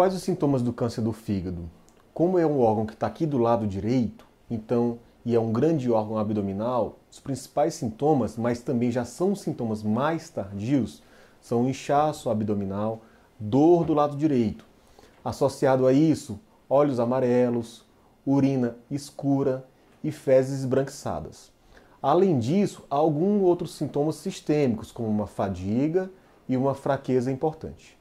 Quais os sintomas do câncer do fígado? Como é um órgão que está aqui do lado direito, então, e é um grande órgão abdominal, os principais sintomas, mas também já são sintomas mais tardios, são inchaço abdominal, dor do lado direito. Associado a isso, olhos amarelos, urina escura e fezes esbranquiçadas. Além disso, há alguns outros sintomas sistêmicos, como uma fadiga e uma fraqueza importante.